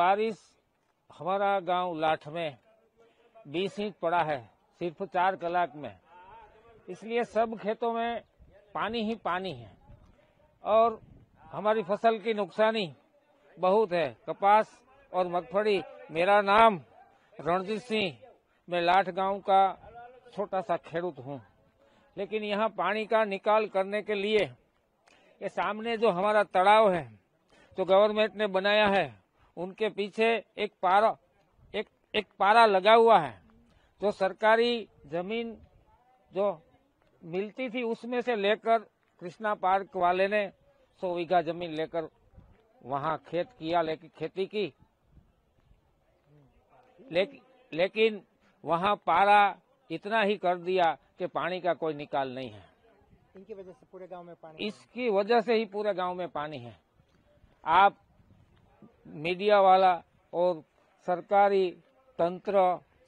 बारिश हमारा गांव लाठ में 20 इंच पड़ा है सिर्फ 4 कलाक में, इसलिए सब खेतों में पानी ही पानी है और हमारी फसल की नुकसानी बहुत है, कपास और मगफड़ी। मेरा नाम रणजीत सिंह, मैं लाठ गांव का छोटा सा खेडूत हूँ, लेकिन यहाँ पानी का निकाल करने के लिए ये सामने जो हमारा तालाब है जो गवर्नमेंट ने बनाया है, उनके पीछे एक पारा लगा हुआ है जो सरकारी जमीन जो मिलती थी उसमें से लेकर कृष्णा पार्क वाले ने 100 बीघा जमीन लेकर वहाँ खेत किया, लेकिन खेती की, लेकिन वहाँ पारा इतना ही कर दिया कि पानी का कोई निकाल नहीं है। इनकी वजह से पूरे गांव में पानी, इसकी वजह से ही पूरे गांव में पानी है। आप मीडिया वाला और सरकारी तंत्र,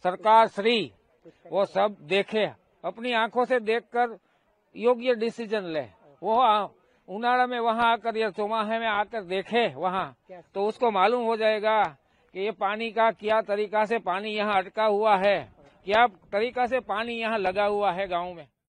सरकार श्री, वो सब देखे, अपनी आंखों से देखकर योग्य डिसीजन ले। वो उनाड़ा में वहाँ आकर या चौमाहे में आकर देखे वहाँ, तो उसको मालूम हो जाएगा कि ये पानी का क्या तरीका से पानी यहाँ अटका हुआ है, क्या तरीका से पानी यहाँ लगा हुआ है गाँव में।